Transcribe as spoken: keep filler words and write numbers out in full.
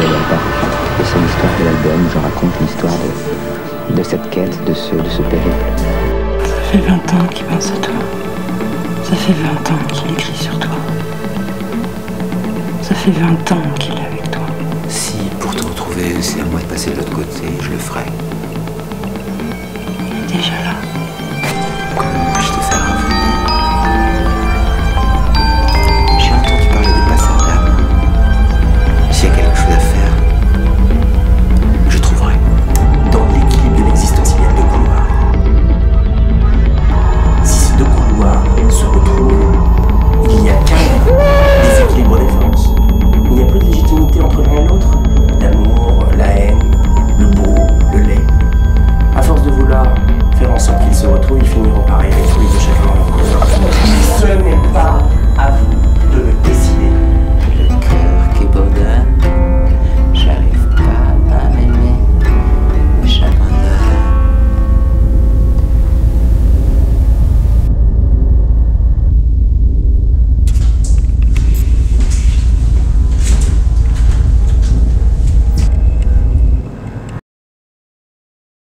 Noël Albert. Et c'est l'histoire de l'album où je raconte l'histoire de, de cette quête, de ce, de ce périple. Ça fait vingt ans qu'il pense à toi. Ça fait vingt ans qu'il écrit sur toi. Ça fait vingt ans qu'il est avec toi. Si pour te retrouver, c'est à moi de passer de l'autre côté, je le ferai.